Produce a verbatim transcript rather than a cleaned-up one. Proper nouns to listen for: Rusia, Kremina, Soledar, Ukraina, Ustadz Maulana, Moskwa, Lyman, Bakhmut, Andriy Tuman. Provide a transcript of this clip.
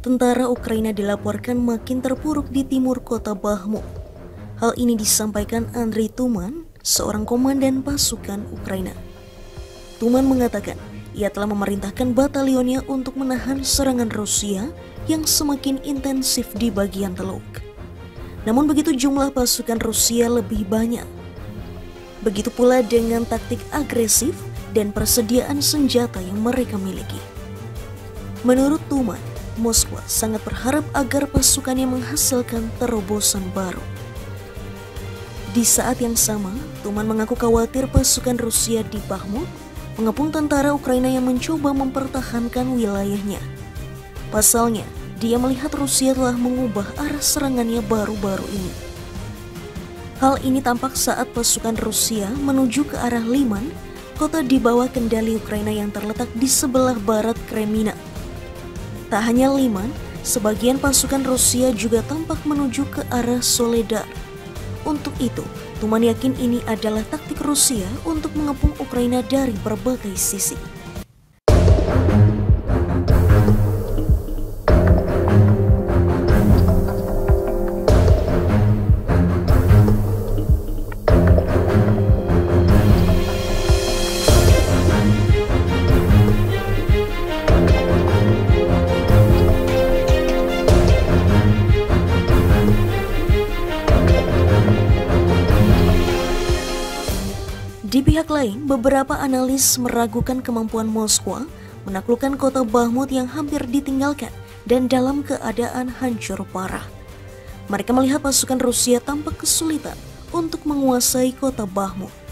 Tentara Ukraina dilaporkan makin terpuruk di timur kota Bakhmut. Hal ini disampaikan Andriy Tuman, seorang komandan pasukan Ukraina. Tuman mengatakan ia telah memerintahkan batalionnya untuk menahan serangan Rusia yang semakin intensif di bagian teluk. Namun begitu jumlah pasukan Rusia lebih banyak. Begitu pula dengan taktik agresif dan persediaan senjata yang mereka miliki. Menurut Tuman, Moskwa sangat berharap agar pasukannya menghasilkan terobosan baru. Di saat yang sama, Tuman mengaku khawatir pasukan Rusia di Bakhmut mengepung tentara Ukraina yang mencoba mempertahankan wilayahnya. Pasalnya, dia melihat Rusia telah mengubah arah serangannya baru-baru ini. Hal ini tampak saat pasukan Rusia menuju ke arah Lyman, kota di bawah kendali Ukraina yang terletak di sebelah barat Kremina. Tak hanya Lyman, sebagian pasukan Rusia juga tampak menuju ke arah Soledar. Untuk itu, Tuman yakin ini adalah taktik Rusia untuk mengepung Ukraina dari berbagai sisi. Di pihak lain, beberapa analis meragukan kemampuan Moskwa menaklukkan kota Bakhmut yang hampir ditinggalkan dan dalam keadaan hancur parah. Mereka melihat pasukan Rusia tampak kesulitan untuk menguasai kota Bakhmut.